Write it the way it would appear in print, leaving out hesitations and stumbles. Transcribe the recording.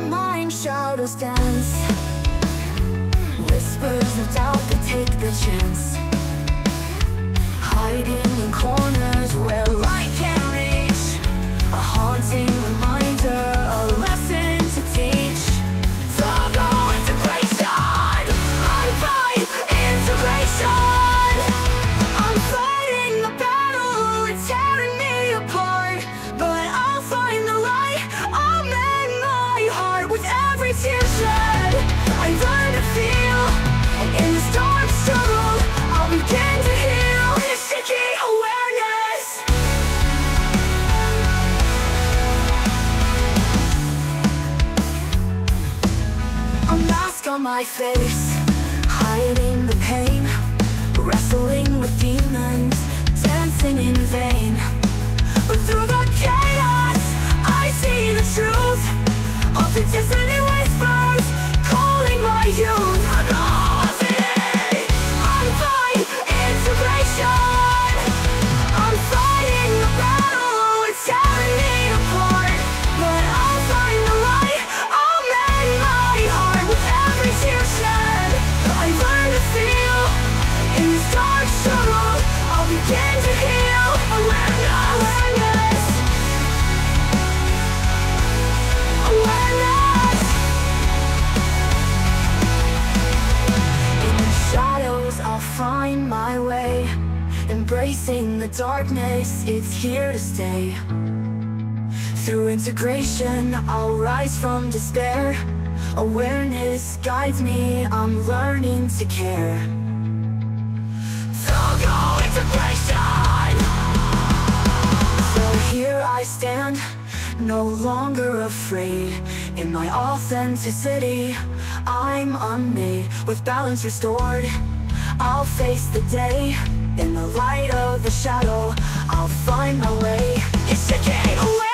our mind, shadows dance. Whispers of doubt that take the chance, hiding in corners where light can't reach. A haunting reminder, a lesson to teach. So go integration, I fight integration. I'm fighting the battle, it's tearing me apart, but I'll find the light, I'll mend my heart. With every tear shed, I learn to feel, and in the storm struggle, I'll begin to heal. On my face, hiding the pain, wrestling with demons, dancing in vain. But through the chaos, I see the truth of the dissonant whispers calling my youth. I'm fighting integration. I'm fighting the battle, it's tearing me apart, but I'll find the light, I'll mend my heart. With I learn to feel, in this dark struggle, I'll begin to heal. Awareness, awareness. In the shadows, I'll find my way. Embracing the darkness, it's here to stay. Through integration, I'll rise from despair. Awareness guides me, I'm learning to care. So go integration! So here I stand, no longer afraid. In my authenticity, I'm unmade. With balance restored, I'll face the day. In the light of the shadow, I'll find my way. It's taking away.